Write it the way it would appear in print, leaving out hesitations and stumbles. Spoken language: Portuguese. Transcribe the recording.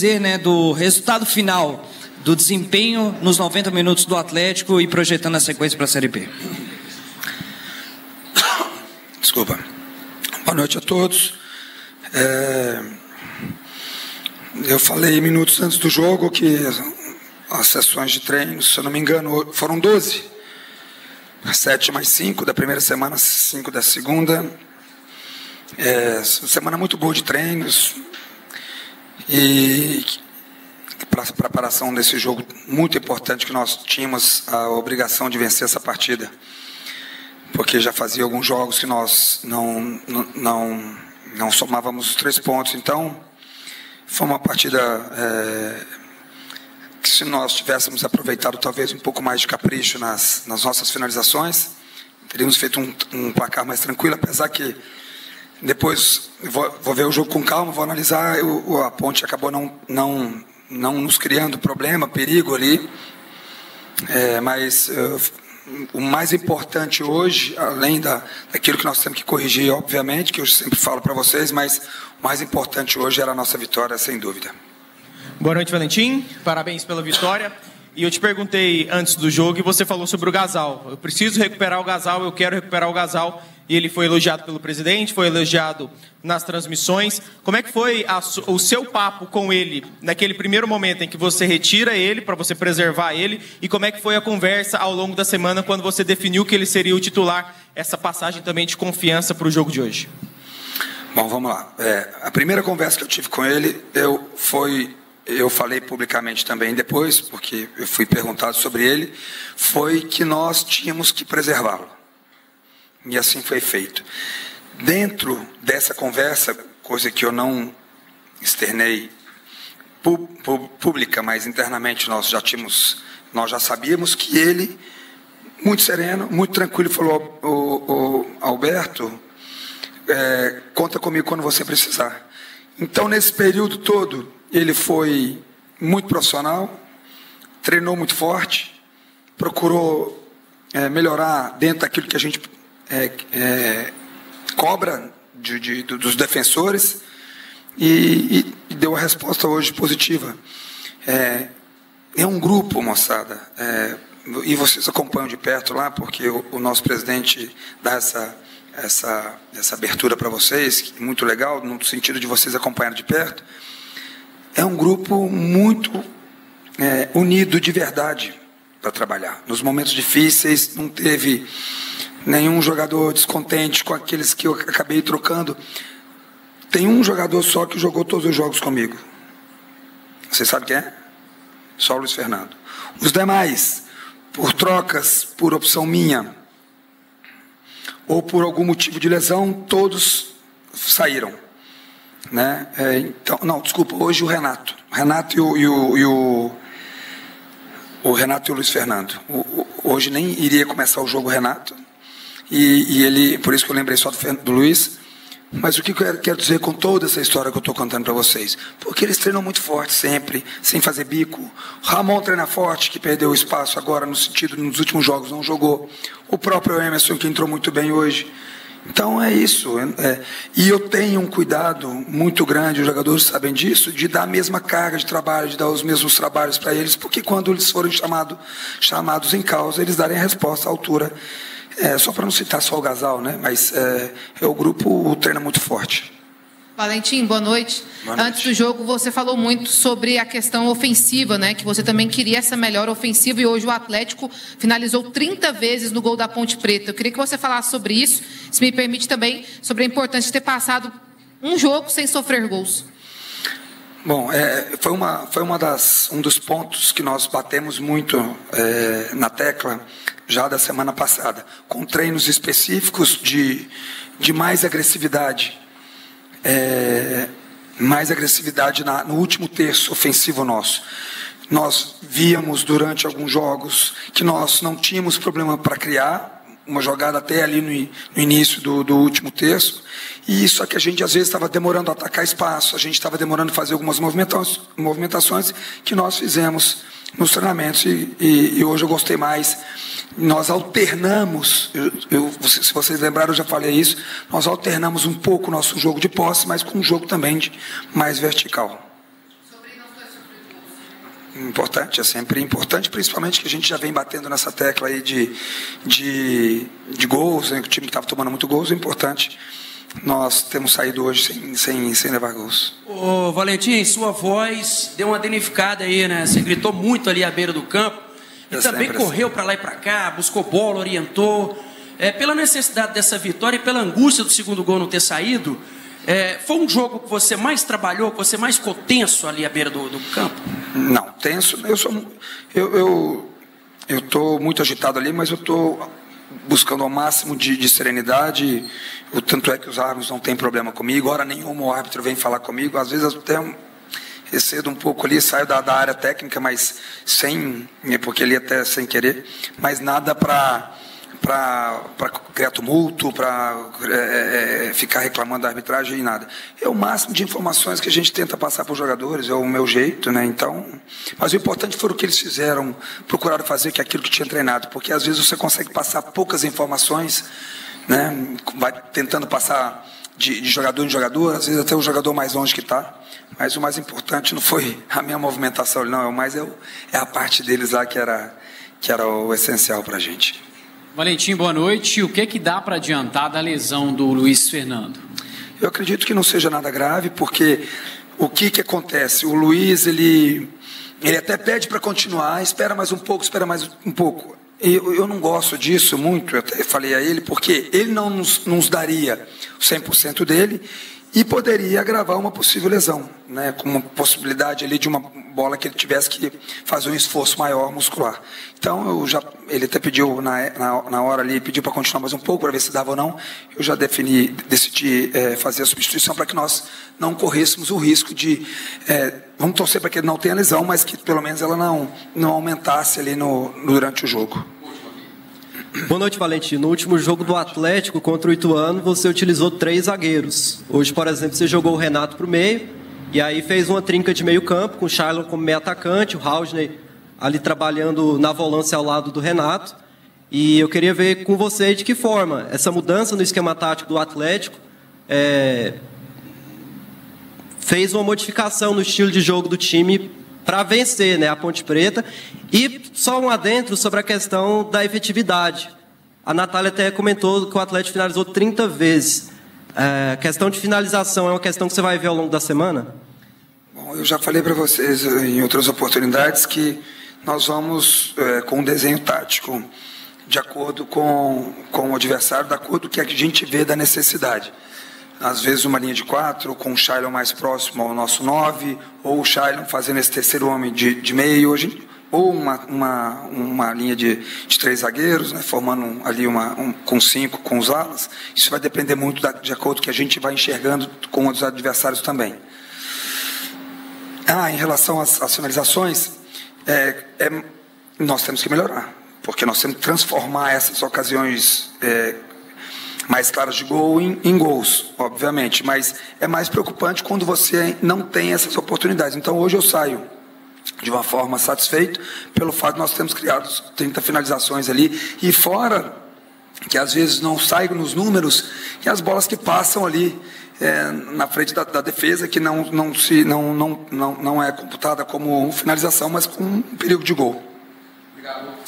dizer, né, do resultado final do desempenho nos 90 minutos do Atlético e projetando a sequência para a Série B. Desculpa. Boa noite a todos. Eu falei minutos antes do jogo que as sessões de treino, se eu não me engano, foram 12. 7 mais 5 da primeira semana, 5 da segunda. Semana muito boa de treinos. E para a preparação desse jogo muito importante, que nós tínhamos a obrigação de vencer essa partida, porque já fazia alguns jogos que nós não somávamos os 3 pontos. Então foi uma partida que, se nós tivéssemos aproveitado talvez um pouco mais de capricho nas nossas finalizações, teríamos feito um placar mais tranquilo, apesar que depois vou ver o jogo com calma, vou analisar. A Ponte acabou não nos criando problema, perigo ali, mas o mais importante hoje, além daquilo que nós temos que corrigir, obviamente, que eu sempre falo para vocês, mas o mais importante hoje era a nossa vitória, sem dúvida. Boa noite, Valentim, parabéns pela vitória. E eu te perguntei antes do jogo e você falou sobre o Gasal. Eu preciso recuperar o Gasal, eu quero recuperar o Gasal. E ele foi elogiado pelo presidente, foi elogiado nas transmissões. Como é que foi o seu papo com ele naquele primeiro momento em que você retira ele, para você preservar ele? E como é que foi a conversa ao longo da semana, quando você definiu que ele seria o titular? Essa passagem também de confiança para o jogo de hoje. Bom, vamos lá. A primeira conversa que eu tive com ele, eu falei publicamente também depois, porque eu fui perguntado sobre ele, foi que nós tínhamos que preservá-lo. E assim foi feito. Dentro dessa conversa, coisa que eu não externei pública, mas internamente nós já sabíamos que ele, muito sereno, muito tranquilo, falou: Alberto, conta comigo quando você precisar. Então, nesse período todo, ele foi muito profissional, treinou muito forte, procurou melhorar dentro daquilo que a gente cobra dos defensores, e deu a resposta hoje positiva. É um grupo, moçada, e vocês acompanham de perto lá, porque o nosso presidente dá essa abertura para vocês, muito legal, no sentido de vocês acompanharem de perto. É um grupo muito unido de verdade para trabalhar. Nos momentos difíceis, não teve nenhum jogador descontente com aqueles que eu acabei trocando. Tem um jogador só que jogou todos os jogos comigo. Você sabe quem é? Só o Luiz Fernando. Os demais, por trocas, por opção minha, ou por algum motivo de lesão, todos saíram, né? Hoje o Renato e o Luiz Fernando. Hoje nem iria começar o jogo o Renato. E ele, por isso que eu lembrei só do Luiz. Mas o que eu quero dizer com toda essa história que eu estou contando para vocês? Porque eles treinam muito forte sempre, sem fazer bico. O Ramon treina forte, que perdeu o espaço agora, no sentido, nos últimos jogos não jogou. O próprio Emerson, que entrou muito bem hoje. Então é isso. E eu tenho um cuidado muito grande, os jogadores sabem disso, de dar a mesma carga de trabalho, de dar os mesmos trabalhos para eles, porque quando eles forem chamados em causa, eles darem a resposta à altura. Só para não citar só o Gasal, né? Mas o grupo treina muito forte. Valentim, boa noite. Boa noite. Antes do jogo, você falou muito sobre a questão ofensiva, né? Que você também queria essa melhora ofensiva, e hoje o Atlético finalizou 30 vezes no gol da Ponte Preta. Eu queria que você falasse sobre isso, se me permite também, sobre a importância de ter passado um jogo sem sofrer gols. Bom, um dos pontos que nós batemos muito na tecla já da semana passada, com treinos específicos de mais agressividade, no último terço ofensivo nosso. Nós víamos durante alguns jogos que nós não tínhamos problema para criar uma jogada até ali no início do último terço, e só que a gente às vezes estava demorando a atacar espaço, a gente estava demorando a fazer algumas movimentações que nós fizemos nos treinamentos, e hoje eu gostei mais. Nós alternamos, se vocês lembraram, eu já falei isso, nós alternamos um pouco o nosso jogo de posse, mas com um jogo também mais vertical. Sobre não importante, é sempre importante, principalmente que a gente já vem batendo nessa tecla aí de gols, né? O time estava tomando muito gols, é importante. Nós temos saído hoje sem levar gols. Ô, Valentim, sua voz deu uma danificada aí, né? Você gritou muito ali à beira do campo. E eu também correu para lá e para cá, buscou bola, orientou. Pela necessidade dessa vitória e pela angústia do segundo gol não ter saído, foi um jogo que você mais trabalhou, que você mais ficou tenso ali à beira do campo? Não, tenso. Eu estou muito agitado ali, mas eu estou buscando ao máximo de serenidade. O tanto é que os árbitros não têm problema comigo, hora nenhuma árbitro vem falar comigo, às vezes até recedo um pouco ali, saio da área técnica, mas porque ali até sem querer, mas nada para criar tumulto, para ficar reclamando da arbitragem e nada. É o máximo de informações que a gente tenta passar para os jogadores, é o meu jeito, né? Então, mas o importante foi o que eles fizeram, procuraram fazer, que é aquilo que tinha treinado, porque às vezes você consegue passar poucas informações, né? Vai tentando passar de jogador em jogador, às vezes até o jogador mais longe que está. Mas o mais importante não foi a minha movimentação, não, é a parte deles lá que era o essencial para a gente. Valentim, boa noite. O que é que dá para adiantar da lesão do Luiz Fernando? Eu acredito que não seja nada grave, porque o que acontece? O Luiz, ele até pede para continuar, espera mais um pouco. Eu não gosto disso muito, eu até falei a ele, porque ele não nos daria 100% dele e poderia agravar uma possível lesão, né? Com uma possibilidade ali de uma bola que ele tivesse que fazer um esforço maior muscular. Então, ele até pediu na hora ali, pediu para continuar mais um pouco, para ver se dava ou não. Eu já decidi fazer a substituição para que nós não corrêssemos o risco de... vamos torcer para que ele não tenha lesão, mas que pelo menos ela não aumentasse ali durante o jogo. Boa noite, Valentim. No último jogo do Atlético contra o Ituano, você utilizou 3 zagueiros. Hoje, por exemplo, você jogou o Renato para o meio e aí fez uma trinca de meio campo, com o Charlon como meio atacante, o Hausner ali trabalhando na volância ao lado do Renato. E eu queria ver com você de que forma essa mudança no esquema tático do Atlético fez uma modificação no estilo de jogo do time para vencer, né, a Ponte Preta. E só um adentro sobre a questão da efetividade. A Natália até comentou que o Atlético finalizou 30 vezes. A questão de finalização é uma questão que você vai ver ao longo da semana? Bom, eu já falei para vocês em outras oportunidades que nós vamos com um desenho tático de acordo com o adversário, de acordo com o que a gente vê da necessidade. Às vezes uma linha de 4, com o Shaylon mais próximo ao nosso 9, ou o Shaylon fazendo esse terceiro homem de meio, ou uma linha de 3 zagueiros, né, formando ali com 5, com os alas. Isso vai depender muito de acordo que a gente vai enxergando com os adversários também. Em relação às finalizações, nós temos que melhorar, porque nós temos que transformar essas ocasiões mais claras de gol em gols, obviamente, mas é mais preocupante quando você não tem essas oportunidades. Então hoje eu saio de uma forma satisfeito pelo fato de nós termos criado 30 finalizações ali, e fora que às vezes não saio nos números, que as bolas que passam ali na frente da defesa, que não é computada como finalização, mas com um perigo de gol. Obrigado.